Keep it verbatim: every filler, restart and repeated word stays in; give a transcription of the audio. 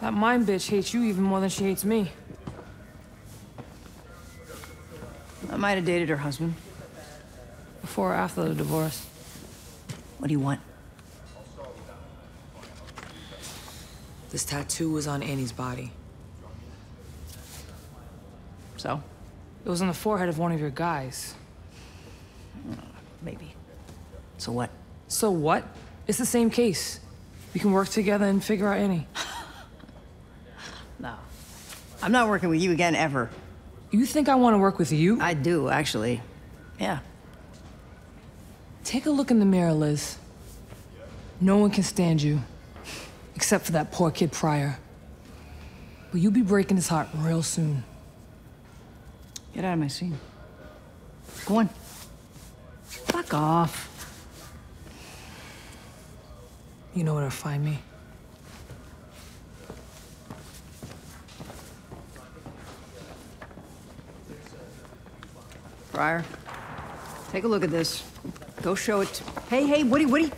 That mime bitch hates you even more than she hates me. I might have dated her husband. Before or after the divorce. What do you want? This tattoo was on Annie's body. So? It was on the forehead of one of your guys. Maybe. So what? So what? It's the same case. We can work together and figure out Annie. No. I'm not working with you again, ever. You think I want to work with you? I do, actually. Yeah. Take a look in the mirror, Liz. No one can stand you. Except for that poor kid, Briar. But you'll be breaking his heart real soon. Get out of my scene. Go on. Fuck off. You know where to find me. Briar, take a look at this. Go show it to... Hey, hey, Woody, Woody!